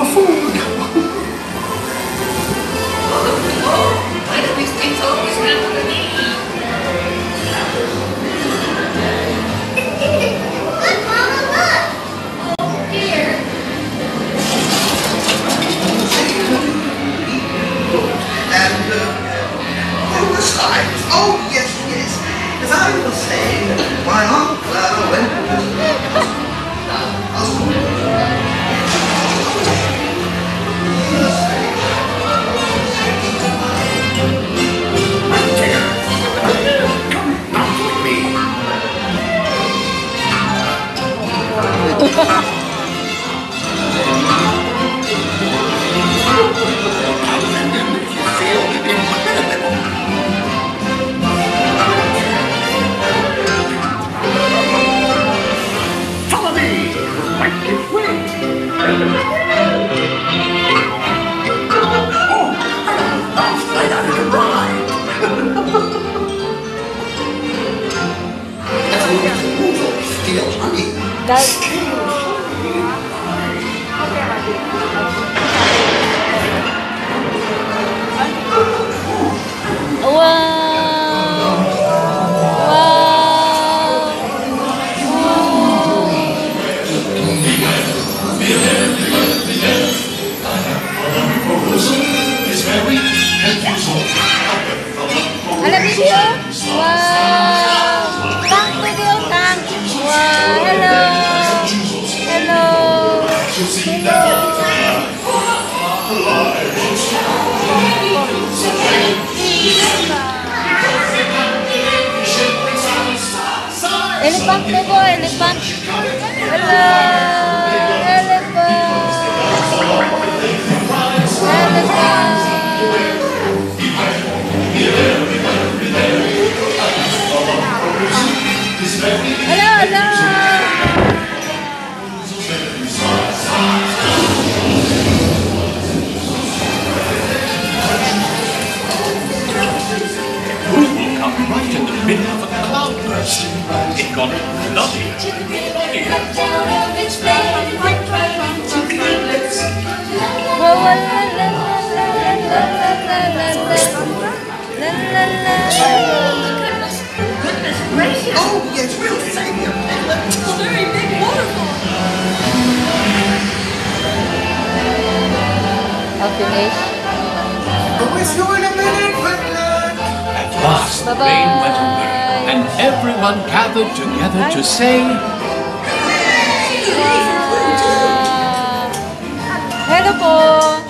for food. Why do these things always happen to me? Look, Mama, look! Oh, dear. And on the side. Oh, yes, yes. As I was saying, my Aunt Clara went elephant, baby, elephant. Hello, elephant. Hello, hello. It got bloody. Oh, yes, really. It's a very big waterfall. We're still in a minute, Vintler. At last, the rain went away, and everyone gathered together to say, hello po!